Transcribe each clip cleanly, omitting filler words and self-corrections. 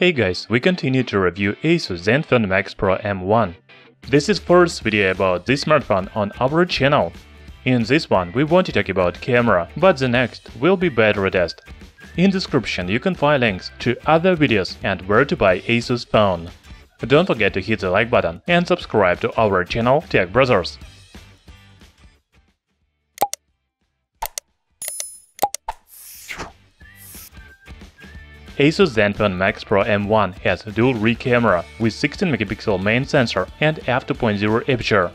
Hey guys, we continue to review Asus Zenfone Max Pro M1. This is first video about this smartphone on our channel. In this one we want to talk about camera, but the next will be battery test. In description you can find links to other videos and where to buy Asus phone. Don't forget to hit the like button and subscribe to our channel Tech Brothers. Asus Zenfone Max Pro M1 has a dual rear camera with 16MP main sensor and f2.0 aperture.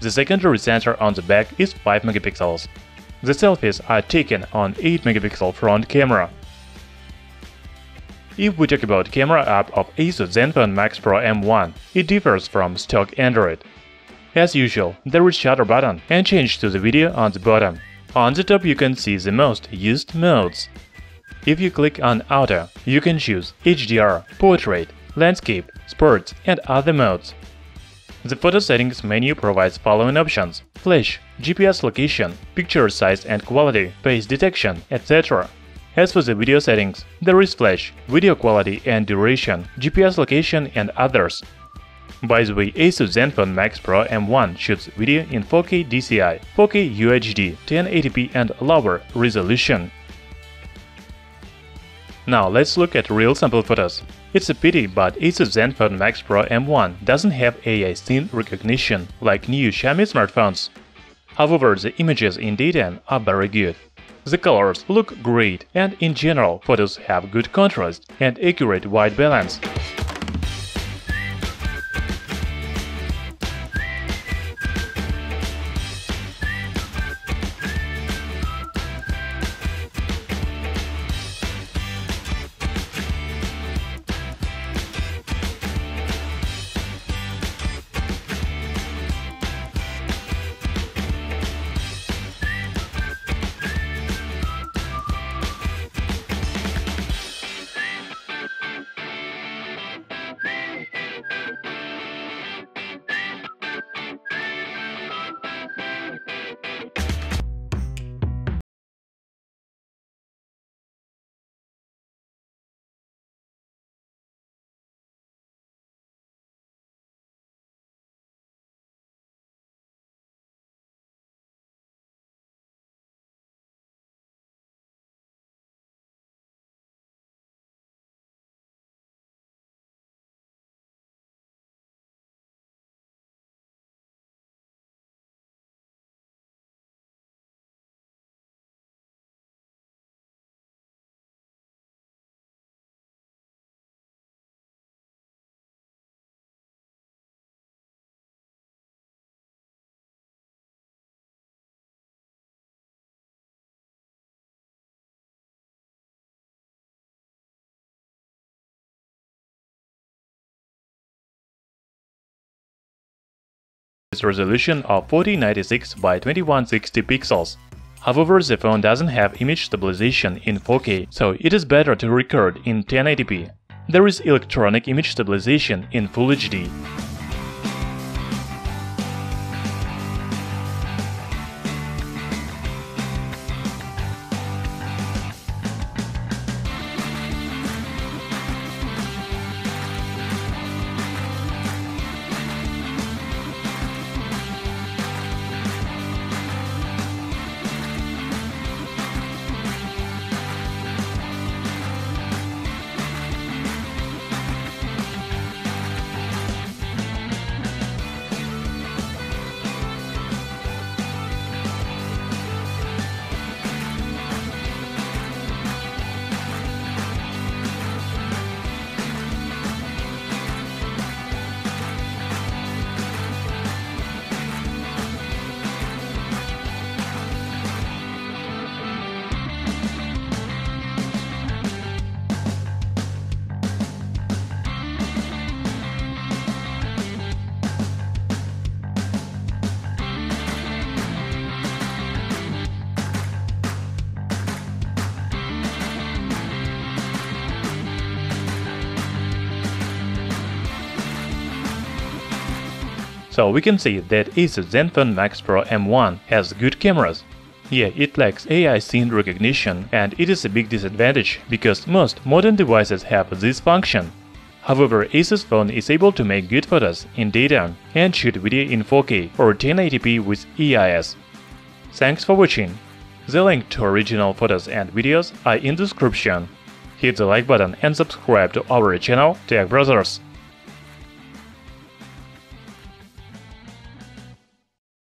The secondary sensor on the back is 5MP. The selfies are taken on 8MP front camera. If we talk about camera app of Asus Zenfone Max Pro M1, it differs from stock Android. As usual, there is shutter button and change to the video on the bottom. On the top you can see the most used modes. If you click on Auto, you can choose HDR, Portrait, Landscape, Sports and other modes. The Photo Settings menu provides following options: Flash, GPS location, picture size and quality, face detection, etc. As for the Video Settings, there is Flash, Video Quality and Duration, GPS location and others. By the way, Asus Zenfone Max Pro M1 shoots video in 4K DCI, 4K UHD, 1080p and lower resolution. Now let's look at real sample photos. It's a pity, but Asus Zenfone Max Pro M1 doesn't have EIS recognition like new Xiaomi smartphones. However, the images in D10 are very good. The colors look great, and in general photos have good contrast and accurate white balance. Resolution of 4096 by 2160 pixels. However, the phone doesn't have image stabilization in 4K, so it is better to record in 1080p. There is electronic image stabilization in Full HD. So we can see that Asus Zenfone Max Pro M1 has good cameras. Yeah, it lacks AI scene recognition, and it is a big disadvantage because most modern devices have this function. However, Asus phone is able to make good photos in data and shoot video in 4K or 1080p with EIS. Thanks for watching. The link to original photos and videos are in the description. Hit the like button and subscribe to our channel Tech Brothers.